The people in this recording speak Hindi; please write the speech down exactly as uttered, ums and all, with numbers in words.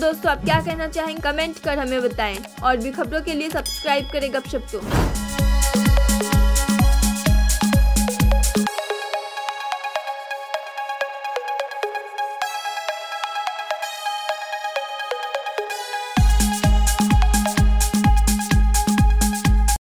दोस्तों आप क्या कहना चाहेंगे कमेंट कर हमें बताएं और भी खबरों के लिए सब्सक्राइब करें गपशप को।